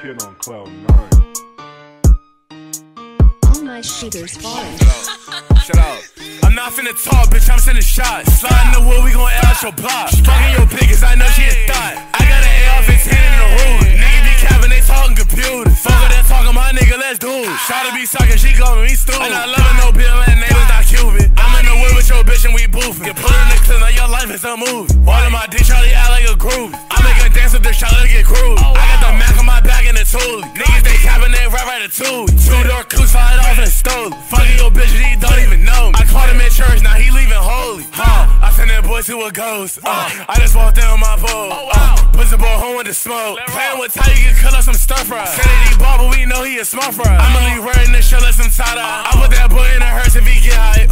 kid on cloud nine. All my shooters falling. Shut up. I'm not finna talk, bitch, I'm sending shots. Sliding the wood, we gon' air out your block. Fucking your pig, cause I know she a thot. I got an AR-15 in the hood. Nigga be capping, they talking computers. Fuck with that talking, my nigga, let's do it. Shawty be sucking, she calling me stupid. And I loving no bill and neighbors not Cuban. I'm in the wood with your bitch and we boofing. Get put in the clip, now your life is a movie. All of my dick, Charlie out like a groove. I make her dance with the Charlie get crude. I got the Mac on my back in the tool. Niggas, they capping, they rap right at two. Two-door coupe, slide off and stole. Fucking your bitch, he don't even know me. I caught him in church, now he leaving holy. I send that boy to a ghost. I just walked down my bowl. Puts the boy home with the smoke. Playing with Ty, you can cut up some stir fry. Said he ball, but we know he a small fry. I'ma leave wearing this shirt, let some tie-dye. I put that boy in a hearse if he get high.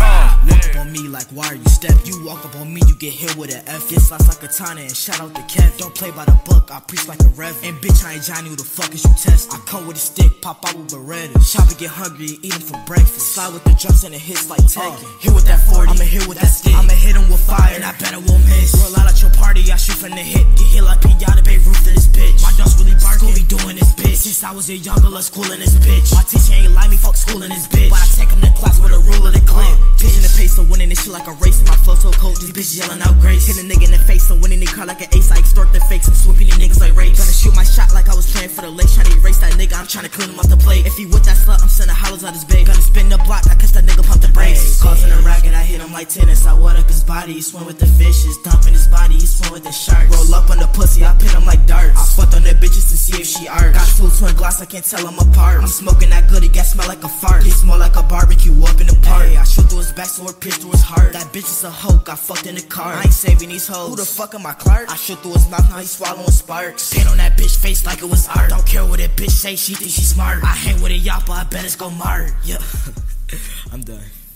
Walk up on me like why are you step? You walk up on me, you get hit with an F. Get sliced like a katana and shout out the Kev. Don't play by the buck, I preach like a rev. And bitch, I ain't Johnny, who the fuck is you test? I come with a stick, pop out with Beretta. Shop and get hungry, eat him for breakfast. Slide with the jumps and the hits like Tekken. Hit with that 40, I'ma hit with that stick. I'ma hit him with fire, and I bet I won't miss. Roll out at your party, I shoot from the hip. Get hit like Pinata, Bay Roof to this bitch. My dogs really barking, be doing this bitch. Since I was a young girl, I school in this bitch. My teacher ain't like me, fuck school in this bitch. But I take him to class with a rule of the clip. Pitching the pace, so winning this shit like a race. My flow so cold, this bitch yelling out grace. Hit a nigga in the face, so winning they cry like an ace. I extort the fakes, I'm swooping these niggas like rapes. Gonna shoot my shot like I was playing for the lake. Tryna erase that nigga, I'm tryna clean him off the plate. If he with that slut, I'm sending hollows out his bed. Gonna spin the block, I catch that nigga, pump the brakes. Causing a racket, I hit him like tennis. I wet up his body, he swim with the fishes. Dumping his body, he swim with the sharks. Roll up on the pussy, I pin him like darts. I fucked on the bitches to see if she arts. Got full twin glass, I can't tell him apart. I'm smoking that good, it got smell like a fart. He smell like a barbecue up in the park. Ay, I shoot through his back, so it pierced through his heart. That bitch is a hoe, got fucked in the car. I ain't saving these hoes. Who the fuck am I, Clark? I shoot through his mouth, now he swallowing sparks. Paint on that bitch face like it was art. Don't care what that bitch say, she thinks she smart. I hang with a yappa, I bet it's gon' mark. Yeah, I'm done.